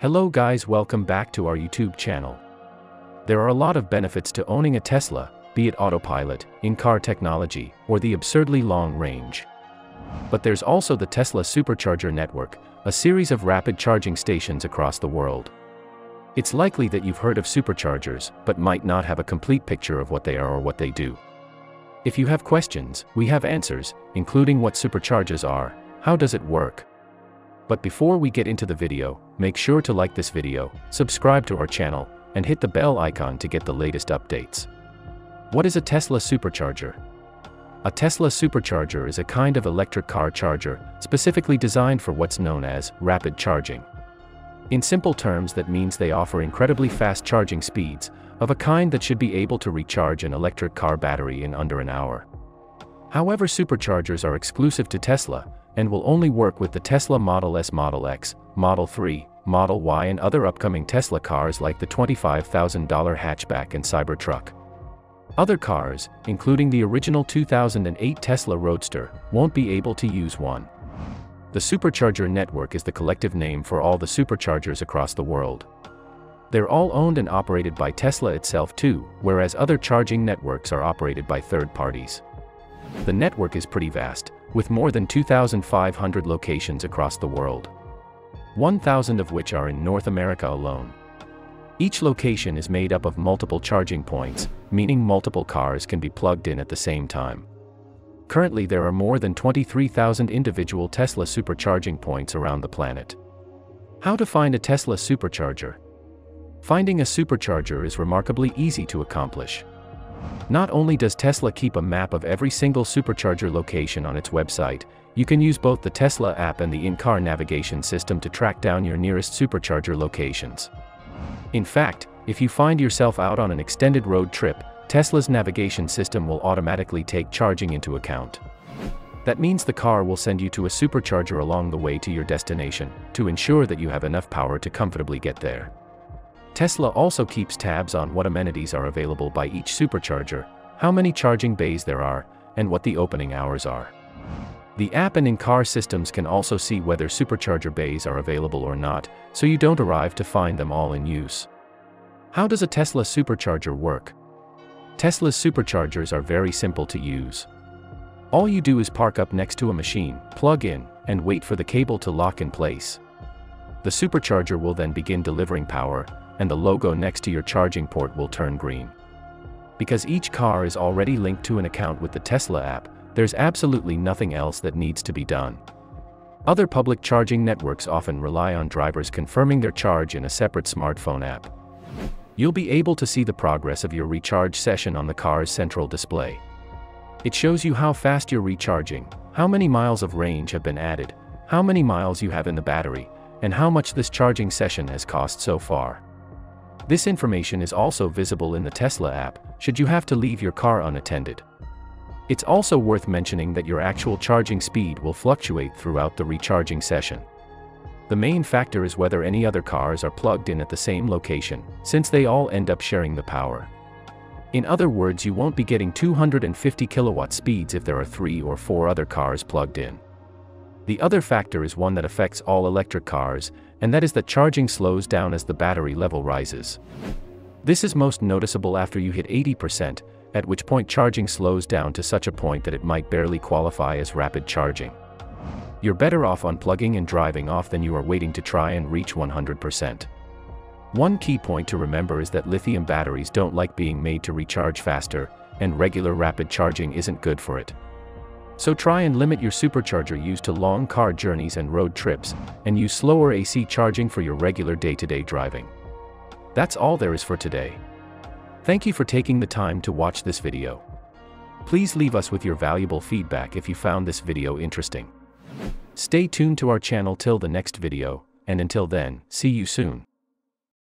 Hello guys, welcome back to our YouTube channel. There are a lot of benefits to owning a Tesla, be it autopilot, in-car technology, or the absurdly long range. But there's also the Tesla Supercharger network, a series of rapid charging stations across the world. It's likely that you've heard of superchargers, but might not have a complete picture of what they are or what they do. If you have questions, we have answers, including what superchargers are, how does it work? But before we get into the video, make sure to like this video, subscribe to our channel, and hit the bell icon to get the latest updates. What is a Tesla Supercharger? A Tesla Supercharger is a kind of electric car charger, specifically designed for what's known as rapid charging. In simple terms, that means they offer incredibly fast charging speeds, of a kind that should be able to recharge an electric car battery in under an hour. However, superchargers are exclusive to Tesla, and will only work with the Tesla Model S, Model X, Model 3, Model Y and other upcoming Tesla cars like the $25,000 hatchback and Cybertruck. Other cars, including the original 2008 Tesla Roadster, won't be able to use one. The Supercharger network is the collective name for all the superchargers across the world. They're all owned and operated by Tesla itself too, whereas other charging networks are operated by third parties. The network is pretty vast, with more than 2,500 locations across the world, 1,000 of which are in North America alone. Each location is made up of multiple charging points, meaning multiple cars can be plugged in at the same time. Currently, there are more than 23,000 individual Tesla supercharging points around the planet. How to find a Tesla supercharger? Finding a supercharger is remarkably easy to accomplish. Not only does Tesla keep a map of every single supercharger location on its website, you can use both the Tesla app and the in-car navigation system to track down your nearest supercharger locations. In fact, if you find yourself out on an extended road trip, Tesla's navigation system will automatically take charging into account. That means the car will send you to a supercharger along the way to your destination, to ensure that you have enough power to comfortably get there. Tesla also keeps tabs on what amenities are available by each supercharger, how many charging bays there are, and what the opening hours are. The app and in-car systems can also see whether supercharger bays are available or not, so you don't arrive to find them all in use. How does a Tesla supercharger work? Tesla's superchargers are very simple to use. All you do is park up next to a machine, plug in, and wait for the cable to lock in place. The supercharger will then begin delivering power, and the logo next to your charging port will turn green. Because each car is already linked to an account with the Tesla app, there's absolutely nothing else that needs to be done. Other public charging networks often rely on drivers confirming their charge in a separate smartphone app. You'll be able to see the progress of your recharge session on the car's central display. It shows you how fast you're recharging, how many miles of range have been added, how many miles you have in the battery, and how much this charging session has cost so far. This information is also visible in the Tesla app, should you have to leave your car unattended. It's also worth mentioning that your actual charging speed will fluctuate throughout the recharging session. The main factor is whether any other cars are plugged in at the same location, since they all end up sharing the power. In other words, you won't be getting 250 kilowatt speeds if there are 3 or 4 other cars plugged in. The other factor is one that affects all electric cars, and that is that charging slows down as the battery level rises. This is most noticeable after you hit 80%, at which point charging slows down to such a point that it might barely qualify as rapid charging. You're better off unplugging and driving off than you are waiting to try and reach 100%. One key point to remember is that lithium batteries don't like being made to recharge faster, and regular rapid charging isn't good for it. So try and limit your supercharger use to long car journeys and road trips, and use slower AC charging for your regular day-to-day driving. That's all there is for today. Thank you for taking the time to watch this video. Please leave us with your valuable feedback if you found this video interesting. Stay tuned to our channel till the next video, and until then, see you soon.